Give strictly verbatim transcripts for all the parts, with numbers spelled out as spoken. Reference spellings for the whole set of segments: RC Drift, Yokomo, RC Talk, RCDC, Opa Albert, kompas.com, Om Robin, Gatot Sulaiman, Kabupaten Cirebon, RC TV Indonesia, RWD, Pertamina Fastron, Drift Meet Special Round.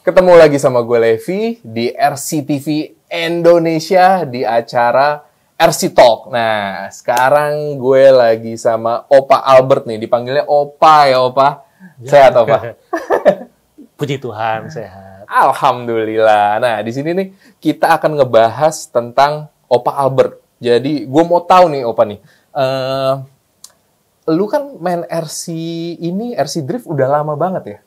Ketemu lagi sama gue Levi di R C T V Indonesia di acara R C Talk. Nah, sekarang gue lagi sama Opa Albert nih, dipanggilnya Opa ya Opa. Sehat ya, Opa? Puji Tuhan, sehat. Alhamdulillah. Nah, di sini nih kita akan ngebahas tentang Opa Albert. Jadi, gue mau tahu nih Opa nih, uh, lu kan main R C ini, R C Drift udah lama banget ya?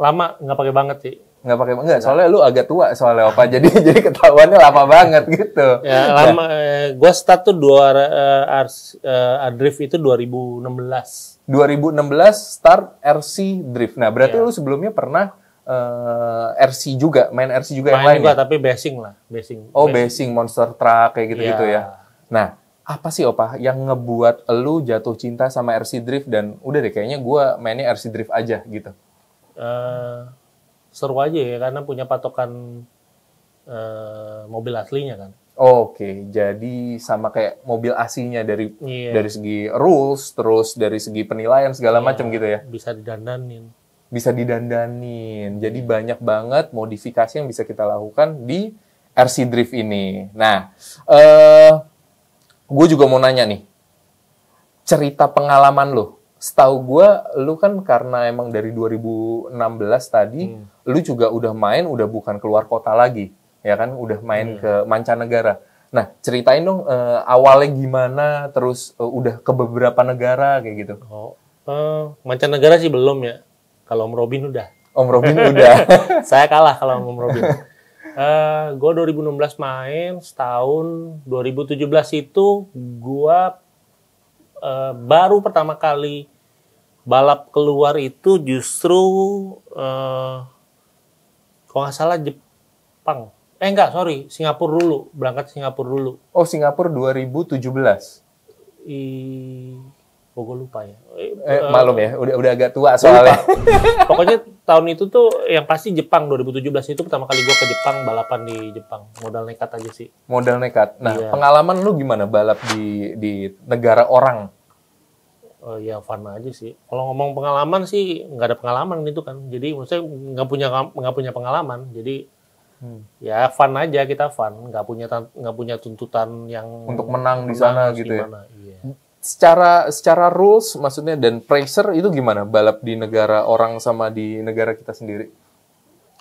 Lama, nggak pakai banget sih. Nggak pakai banget, soalnya lu agak tua soalnya Opa, jadi jadi ketahuannya lama banget gitu. Ya, lama. Eh, gua start tuh dua uh, uh, drift itu dua ribu enam belas. dua ribu enam belas start R C Drift. Nah, berarti ya, lu sebelumnya pernah uh, R C juga, main R C juga main yang lain juga, ya? Tapi basing lah, basing. Oh, basing, monster truck kayak gitu-gitu ya. ya. Nah, apa sih Opa yang ngebuat lu jatuh cinta sama R C Drift dan udah deh kayaknya gua mainnya R C Drift aja gitu? Uh, seru aja ya, karena punya patokan uh, mobil aslinya kan. Oke, okay, jadi sama kayak mobil aslinya dari yeah. dari segi rules, terus dari segi penilaian segala yeah, macam gitu ya. Bisa didandanin. Bisa didandanin. Jadi banyak banget modifikasi yang bisa kita lakukan di R C Drift ini. Nah, uh, gue juga mau nanya nih, cerita pengalaman lo. Setahu gue, lu kan karena emang dari dua ribu enam belas tadi, hmm. lu juga udah main, udah bukan keluar kota lagi, ya kan? Udah main hmm. ke mancanegara. Nah, ceritain dong eh, awalnya gimana, terus eh, udah ke beberapa negara kayak gitu. Oh, eh, mancanegara sih belum ya. Kalau Om Robin udah. Om Robin udah. Saya kalah kalau Om Robin. Eh, gue dua ribu enam belas main, setahun dua ribu tujuh belas itu gue eh, baru pertama kali balap keluar itu justru uh, kalau nggak salah Jepang. Eh enggak, sorry. Singapura dulu. Berangkat Singapura dulu. Oh, Singapura dua ribu tujuh belas? I... Oh, gue lupa ya. Eh, uh, malum ya, udah, udah agak tua soalnya. Pokoknya tahun itu tuh yang pasti Jepang. dua ribu tujuh belas itu pertama kali gue ke Jepang, balapan di Jepang. Modal nekat aja sih. Modal nekat. Nah, yeah. pengalaman lu gimana balap di, di negara orang? Uh, ya fun aja sih. Kalau ngomong pengalaman sih nggak ada pengalaman gitu kan. Jadi maksudnya nggak punya nggak punya pengalaman. Jadi hmm. ya fun aja, kita fun. Nggak punya nggak punya tuntutan yang untuk menang, menang di sana gitu ya. Iya. Secara secara rules maksudnya dan pressure itu gimana balap di negara orang sama di negara kita sendiri?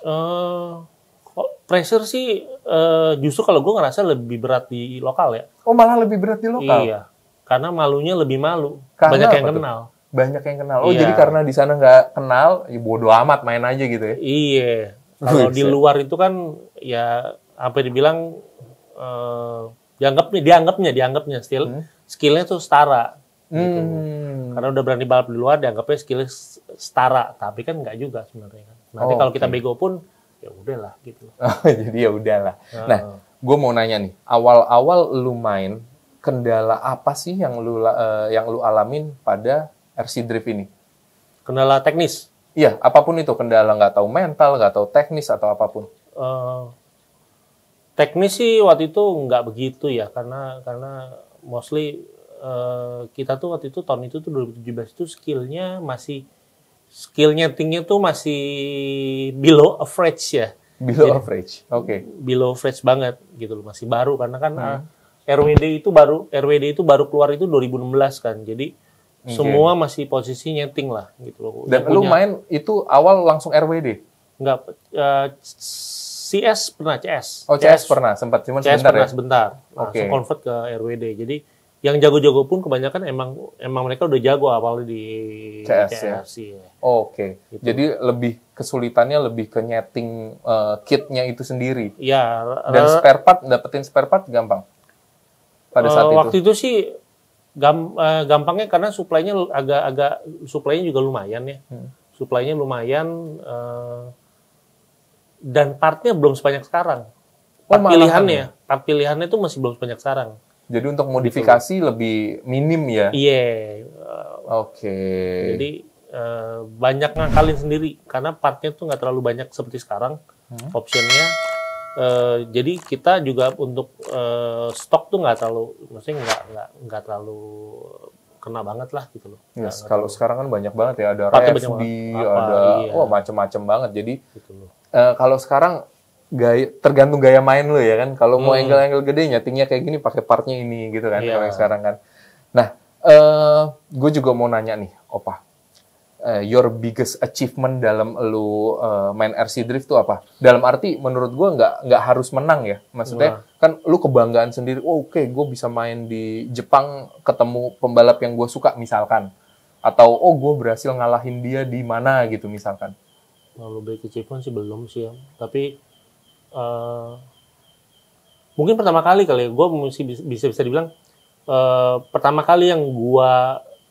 Uh, pressure sih uh, justru kalau gue ngerasa lebih berat di lokal ya. Oh, malah lebih berat di lokal. Iya. Karena malunya lebih malu, karena banyak yang kenal. Tuh? Banyak yang kenal. Oh, iya. Jadi karena di sana nggak kenal, ya bodo amat main aja gitu ya? Iya. Kalau di luar itu kan, ya apa dibilang, eh, dianggapnya, dianggapnya, dianggapnya still, hmm. skillnya tuh setara. Gitu. Hmm. Karena udah berani balap di luar, dianggapnya skillnya setara. Tapi kan nggak juga sebenarnya. Nanti oh, kalau okay. kita bego pun, ya udahlah gitu. Oh, jadi ya udahlah. Nah, nah gue mau nanya nih, awal-awal lu main, kendala apa sih yang lu uh, yang lu alamin pada R C Drift ini? Kendala teknis? Iya, apapun itu. Kendala nggak tahu mental, nggak tahu teknis atau apapun. Uh, teknis sih waktu itu nggak begitu ya, karena karena mostly uh, kita tuh waktu itu tahun itu tuh dua ribu tujuh belas itu skillnya masih skill nyetingnya tuh masih below average ya. Below Jadi, average, oke. Okay. Below average banget gitu loh, masih baru karena kan. Hmm. Uh, R W D itu baru R W D itu baru keluar itu dua ribu enam belas kan. Jadi okay. semua masih posisi nyeting lah gitu loh. Dan lu punya. Main itu awal langsung R W D? Enggak, uh, C S pernah C S. Oh, C S, C S pernah sempat cuman sebentar. C S pernah ya? Sebentar. Langsung okay. convert ke R W D. Jadi yang jago-jago pun kebanyakan emang emang mereka udah jago awalnya di C S. C S ya. Oh, oke. Okay. Gitu. Jadi lebih kesulitannya lebih ke nyeting uh, kitnya itu sendiri. Iya, dan spare part, dapetin spare part gampang. Pada saat uh, itu. Waktu itu sih gam, uh, gampangnya karena suplainya agak-agak suplainya juga lumayan ya, hmm. suplainya lumayan uh, dan partnya belum sebanyak sekarang. Part oh, pilihannya, malahan. Part pilihannya itu masih belum sebanyak sekarang. Jadi untuk modifikasi gitu. Lebih minim ya? Iya. Yeah. Uh, Oke. Okay. Jadi uh, banyak ngakalin sendiri karena partnya tuh nggak terlalu banyak seperti sekarang hmm. optionnya. Uh, jadi kita juga untuk uh, stok tuh nggak terlalu, maksudnya nggak nggak nggak terlalu kena banget lah gitu loh. Yes, kalau terlalu. Sekarang kan banyak banget ya, ada R F D, ada, iya. wah macem-macem banget. Jadi gitu loh. uh, kalau sekarang gaya, tergantung gaya main lo ya kan. Kalau hmm. mau angle-angle gede nyetingnya kayak gini pakai partnya ini gitu kan, yeah. kalau yang sekarang kan. Nah, uh, gue juga mau nanya nih, Opa. Uh, your biggest achievement dalam lu uh, main R C Drift tuh apa? Dalam arti menurut gua nggak nggak harus menang ya, maksudnya nah. kan lu kebanggaan sendiri. Oh, oke, okay, gue bisa main di Jepang ketemu pembalap yang gue suka misalkan, atau oh gue berhasil ngalahin dia di mana gitu misalkan. Kalau big achievement sih belum sih ya, tapi uh, mungkin pertama kali kali ya, gue mesti bisa bisa dibilang uh, pertama kali yang gue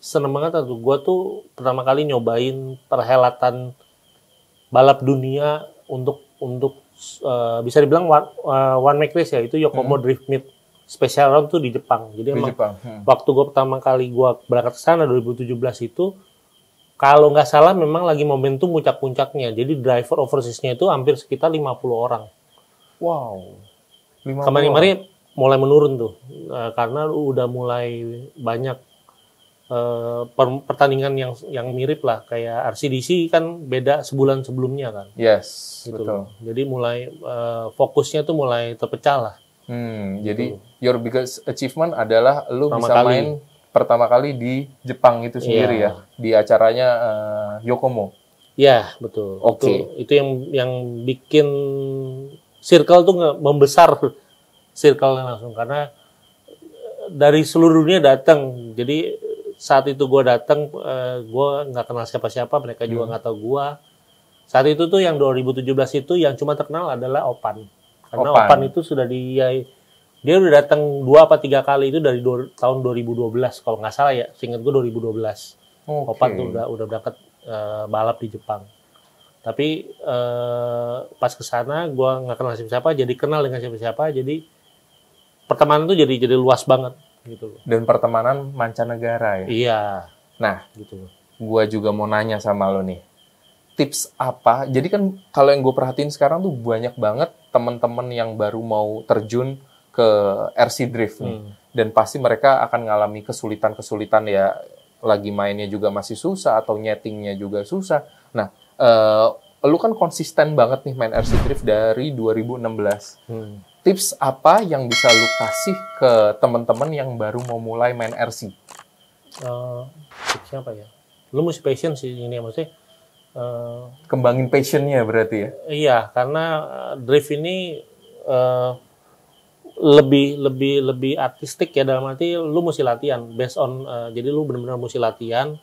seneng banget tuh, gue tuh pertama kali nyobain perhelatan balap dunia untuk untuk uh, bisa dibilang one, uh, one make race ya, itu Yokomo hmm. Drift Meet Special Round tuh di Jepang. Jadi di emang Jepang. Hmm. waktu gue pertama kali gue berangkat ke sana dua ribu tujuh belas itu, kalau nggak salah memang lagi momentum puncak-puncaknya. Jadi driver overseas-nya itu hampir sekitar lima puluh orang. Wow. Kemarin-kemarin mulai menurun tuh, uh, karena udah mulai banyak Uh, pertandingan yang yang mirip lah kayak R C D C kan beda sebulan sebelumnya kan. Yes, gitu. Betul. Jadi mulai uh, fokusnya tuh mulai terpecah lah. Hmm, gitu. Jadi your biggest achievement adalah lu pertama bisa kali. main pertama kali di Jepang itu sendiri yeah. ya, di acaranya uh, Yokomo. Ya, yeah, betul. Oke. Okay. Itu, itu yang yang bikin circle tuh membesar circle-nya langsung karena dari seluruh dunia datang. Jadi saat itu gue datang, uh, gue nggak kenal siapa-siapa, mereka juga nggak hmm. tahu gue. Saat itu tuh yang dua ribu tujuh belas itu yang cuma terkenal adalah Opan, karena Opan, Opan itu sudah dia dia udah datang dua apa tiga kali itu dari do, tahun dua ribu dua belas kalau nggak salah ya, seingat gue dua ribu dua belas. Okay. Opan tuh udah udah berangkat uh, balap di Jepang. Tapi uh, pas kesana gue nggak kenal siapa-siapa, jadi kenal dengan siapa-siapa, jadi pertemanan tuh jadi jadi luas banget. Gitu. Dan pertemanan mancanegara ya. Iya. Nah, gitu. Gua juga mau nanya sama lo nih, tips apa? Jadi kan kalau yang gue perhatiin sekarang tuh banyak banget teman-teman yang baru mau terjun ke R C Drift nih, hmm. dan pasti mereka akan ngalami kesulitan-kesulitan ya, lagi mainnya juga masih susah atau nyetingnya juga susah. Nah, uh, lo kan konsisten banget nih main R C Drift dari dua ribu enam belas. Hmm. Tips apa yang bisa lu kasih ke teman-teman yang baru mau mulai main R C? Uh, tipsnya apa ya? Lu mesti passion sih ini ya, maksudnya. Uh, Kembangin passionnya berarti ya? Iya, karena drift ini uh, lebih lebih lebih artistik ya, dalam arti lu mesti latihan. Based on, uh, jadi lu benar-benar mesti latihan.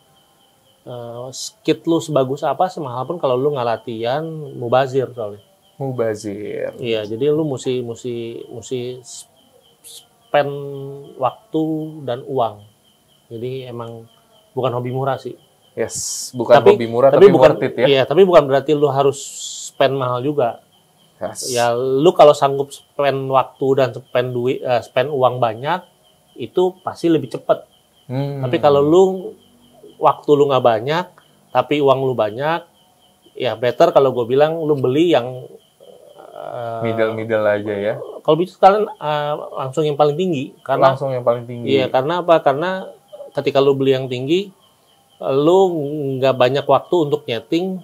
Uh, skit lu sebagus apa, semahal pun kalau lu nggak latihan, mubazir soalnya. Mubazir. Iya, jadi lu mesti mesti mesti spend waktu dan uang. Jadi emang bukan hobi murah sih. Yes, bukan tapi, hobi murah tapi, tapi bukan worth it ya. Iya, tapi bukan berarti lu harus spend mahal juga. Yes. Ya, lu kalau sanggup spend waktu dan spend duit uh, spend uang banyak, itu pasti lebih cepat. Hmm. Tapi kalau lu waktu lu nggak banyak, tapi uang lu banyak, ya better kalau gue bilang lu beli yang uh, middle-middle aja ya. Kalau bisa kalian uh, langsung yang paling tinggi, karena langsung yang paling tinggi. Iya, karena apa? Karena ketika lu beli yang tinggi, lu nggak banyak waktu untuk nyeting,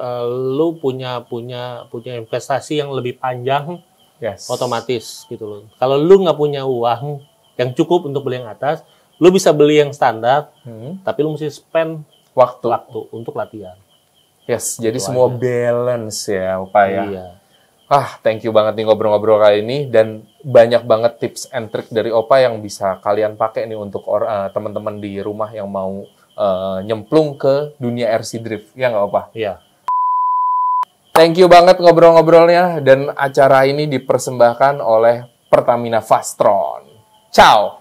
uh, lu punya punya punya investasi yang lebih panjang, yes. otomatis gitu loh. Kalau lu nggak punya uang yang cukup untuk beli yang atas, lu bisa beli yang standar, hmm. tapi lu mesti spend waktu waktu untuk latihan. Yes, jadi semua aja. Balance ya, Opa ya. Iya. Ah, thank you banget nih ngobrol-ngobrol kali ini, dan banyak banget tips and trick dari Opa yang bisa kalian pakai nih untuk uh, teman-teman di rumah yang mau uh, nyemplung ke dunia R C Drift, ya nggak Opa? Iya. Thank you banget ngobrol-ngobrolnya, dan acara ini dipersembahkan oleh Pertamina Fastron. Ciao!